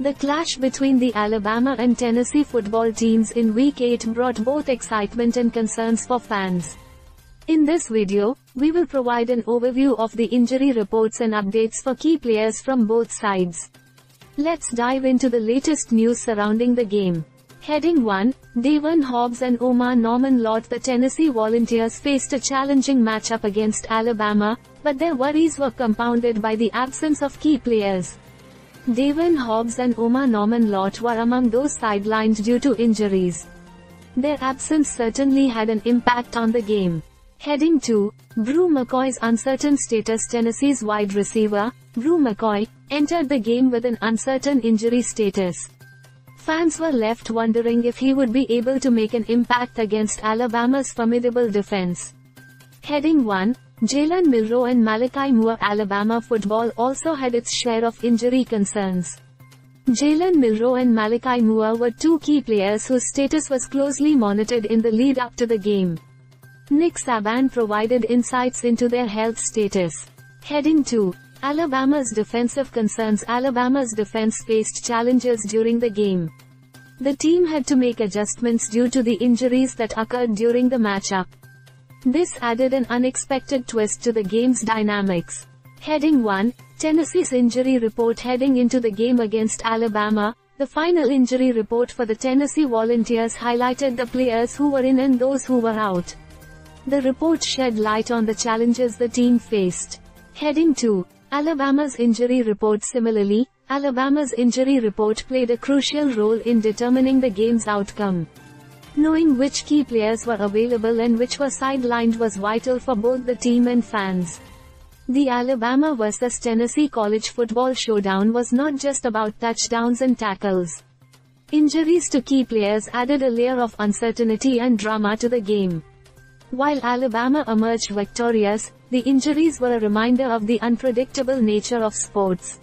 The clash between the Alabama and Tennessee football teams in Week 8 brought both excitement and concerns for fans. In this video, we will provide an overview of the injury reports and updates for key players from both sides. Let's dive into the latest news surrounding the game. Heading 1, Dayven Hobbs and Omar Norman-Lott. The Tennessee Volunteers faced a challenging matchup against Alabama, but their worries were compounded by the absence of key players. Dayven Hobbs and Omar Norman-Lott were among those sidelined due to injuries. Their absence certainly had an impact on the game. Heading 2, Bru McCoy's uncertain status. Tennessee's wide receiver, Bru McCoy, entered the game with an uncertain injury status. Fans were left wondering if he would be able to make an impact against Alabama's formidable defense. Heading 1, Jalen Milroe and Malachi Moore. Alabama football also had its share of injury concerns. Jalen Milroe and Malachi Moore were two key players whose status was closely monitored in the lead up to the game. Nick Saban provided insights into their health status. Heading 2, Alabama's defensive concerns. Alabama's defense faced challenges during the game. The team had to make adjustments due to the injuries that occurred during the matchup. This added an unexpected twist to the game's dynamics. Heading 1, Tennessee's injury report. Heading into the game against Alabama, the final injury report for the Tennessee Volunteers highlighted the players who were in and those who were out. The report shed light on the challenges the team faced. Heading 2, Alabama's injury report. Similarly, Alabama's injury report played a crucial role in determining the game's outcome. Knowing which key players were available and which were sidelined was vital for both the team and fans. The Alabama vs. Tennessee college football showdown was not just about touchdowns and tackles. Injuries to key players added a layer of uncertainty and drama to the game. While Alabama emerged victorious, the injuries were a reminder of the unpredictable nature of sports.